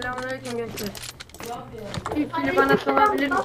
Selamünaleyküm gençler. İpini bana salabilir misin?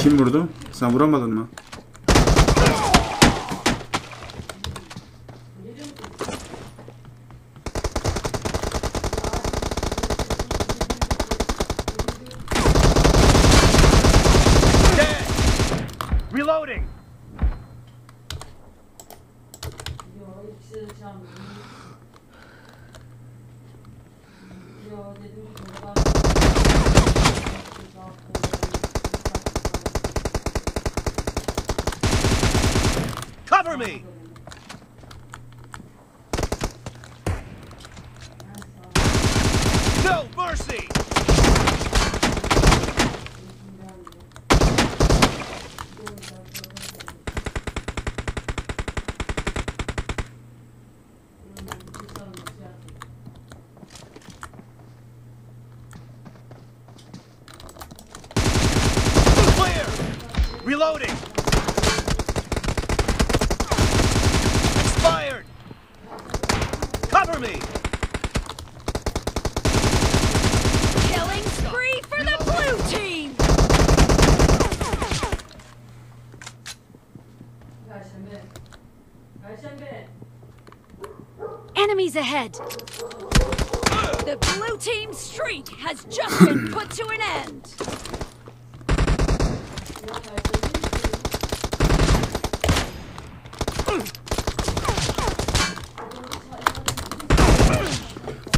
Kim vurdu? Sen vuramadın mı? Reloading. Cover me. No mercy. Reloading. Expired. Cover me. Killing spree for the blue team. Enemies ahead. The blue team's streak has just been put to an end.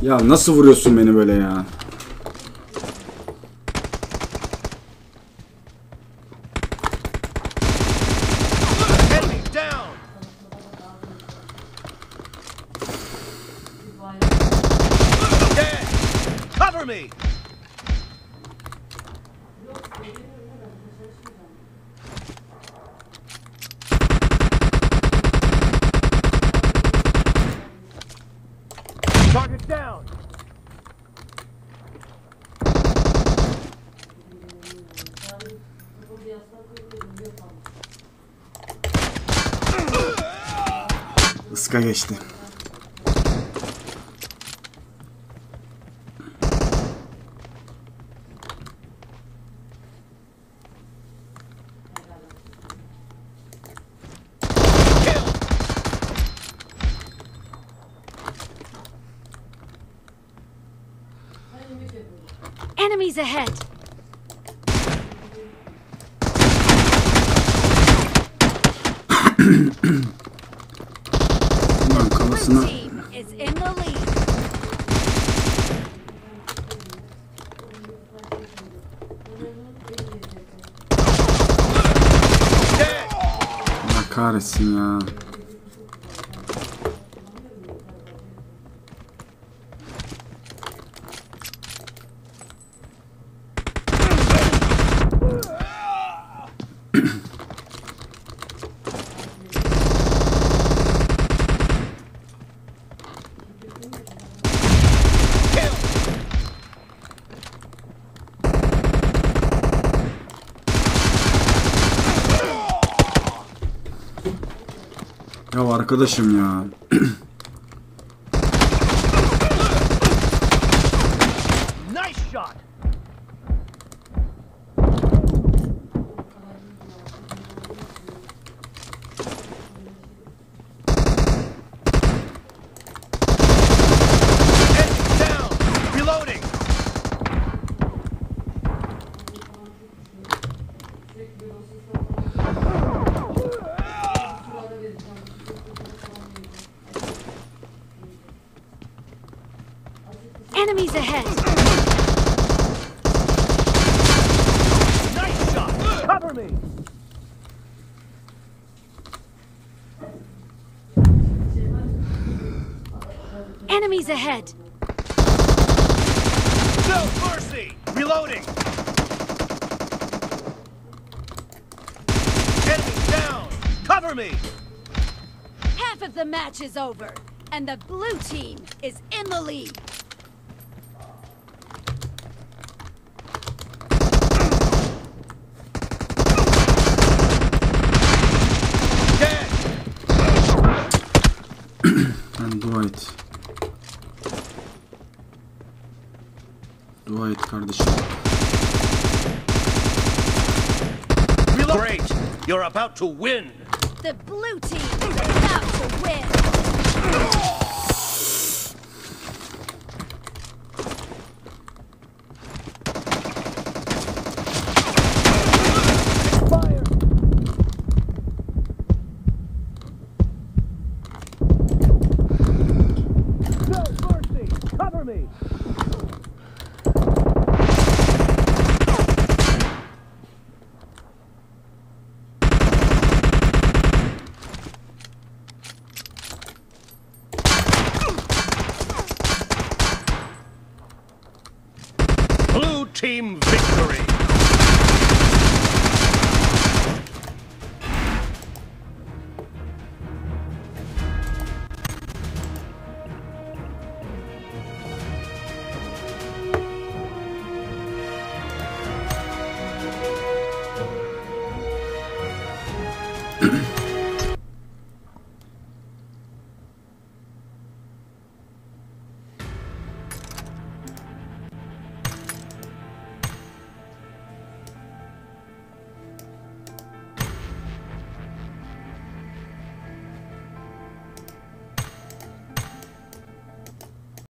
Ya nasıl vuruyorsun beni böyle ya? Cover me. Target down. Iska geçti. Enemies ahead. Blue team is in the lead. Allah kahretsin ya. Ya arkadaşım ya. Nice shot. Enemies ahead. Nice shot. Cover me. Enemies ahead. No mercy. Reloading. Enemy down. Cover me. Half of the match is over, and the blue team is in the lead. Dwight kardeşim. Great! You're about to win! The blue team is about to win!